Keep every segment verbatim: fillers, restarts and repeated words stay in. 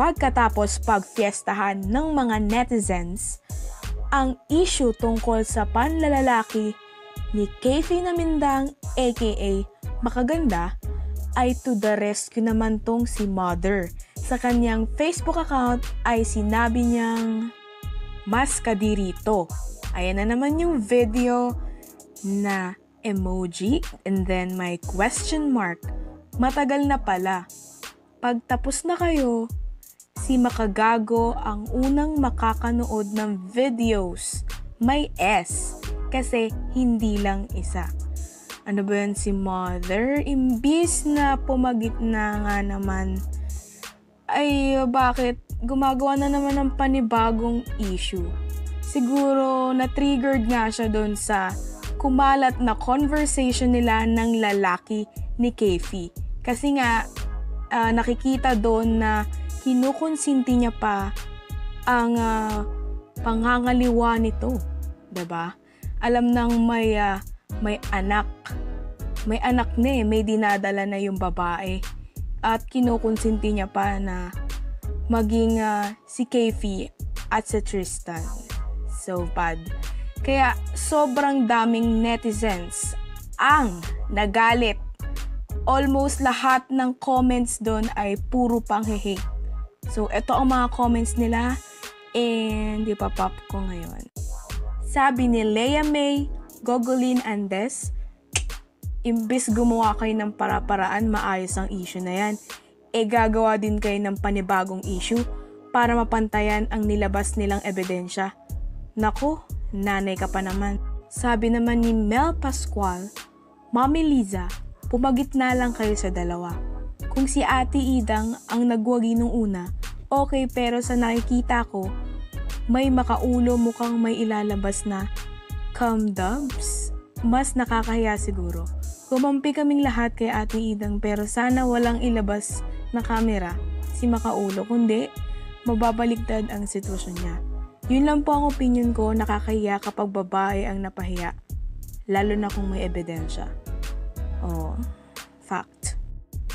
pagkatapos pagfiestahan ng mga netizens ang issue tungkol sa panlalalaki ni Kefie Namindang aka Makaganda, ay to the rescue naman tong si Mother. Sa kanyang Facebook account ay sinabi niyang, "Mas ka di rito." Ayan na naman yung video na emoji and then my question mark. Matagal na pala. Pagtapos na kayo, si Makagago ang unang makakanood ng videos. May S kasi hindi lang isa. Ano ba yun si Mother? Imbis na pumagit na nga naman, ay bakit gumagawa na naman ng panibagong issue? Siguro na-triggered nga siya doon sa kumalat na conversation nila ng lalaki ni Kefie. Kasi nga, Uh, nakikita doon na kinukonsinti niya pa ang uh, pangangaliwa nito, diba? Alam nang may, uh, may anak. May anak na eh, may dinadala na yung babae. At kinukonsinti niya pa na maging uh, si Kefie at si Tristan. So bad. Kaya sobrang daming netizens ang nagalit. Almost lahat ng comments doon ay puro pang-hate. So, ito ang mga comments nila and ipapop ko ngayon. Sabi ni Lea May Gogolin Andes, "Imbis gumawa kayo ng para-paraan maayos ang issue na yan, e gagawa din kayo ng panibagong issue para mapantayan ang nilabas nilang ebidensya. Naku, nanay ka pa naman." Sabi naman ni Mel Pascual Mami Liza, "Pumagit na lang kayo sa dalawa. Kung si Ate Idang ang nagwagi nung una, okay, pero sa nakikita ko, may makaulo mukhang may ilalabas na cum-dubs. Mas nakakahiya siguro. Kumampi kaming lahat kay Ate Idang pero sana walang ilabas na kamera si makaulo, kundi mababaligtad ang sitwasyon niya. Yun lang po ang opinion ko, nakakahiya kapag babae ang napahiya. Lalo na kung may ebidensya." Oh, fact.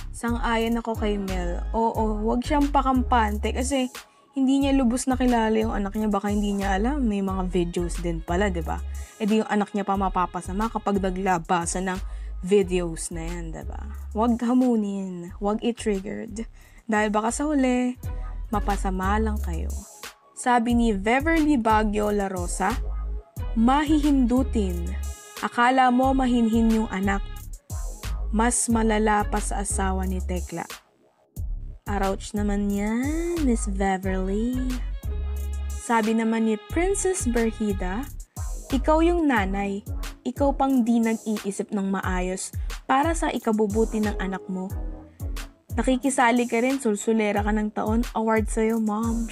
Sang-ayon ako kay Mel. Oo, wag siyang pakampante kasi hindi niya lubos na kilala yung anak niya. Baka hindi niya alam, may mga videos din pala, diba? E di yung anak niya pa mapapasama kapag naglabasan ng videos na yan, diba? Wag hamunin, wag i-triggered. Dahil baka sa huli, mapasama lang kayo. Sabi ni Beverly Bagyo La Rosa, "Mahihindutin. Akala mo mahinhin yung anak. Mas malala pa sa asawa ni Tekla." Arouch naman yan, Miss Beverly. Sabi naman ni Princess Berhida, "Ikaw yung nanay. Ikaw pang di nag-iisip ng maayos para sa ikabubuti ng anak mo. Nakikisali ka rin, sulsulera ka ng taon, award sa'yo, mom."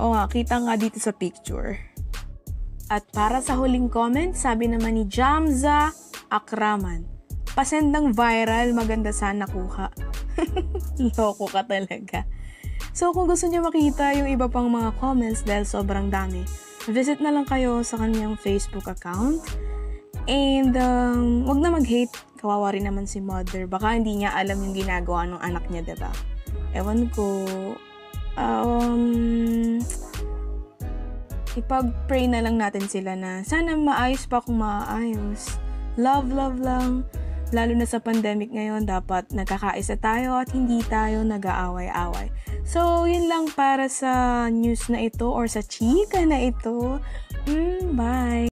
O nga, kita nga dito sa picture. At para sa huling comment, sabi naman ni Jamza Akraman, "Pasendang viral, maganda sana kuha." Loko ka talaga. So kung gusto niyo makita yung iba pang mga comments dahil sobrang dami, visit na lang kayo sa kanyang Facebook account. And um, wag na mag-hate, kawawa rin naman si Mother. Baka hindi niya alam yung ginagawa ng anak niya, diba? Ewan ko. Um... Ipag-pray na lang natin sila na sana maayos pa kung maayos. Love, love lang. Lalo na sa pandemic ngayon, dapat nagkakaisa tayo at hindi tayo nag-aaway-away. So, yun lang para sa news na ito or sa chika na ito. Mm, bye!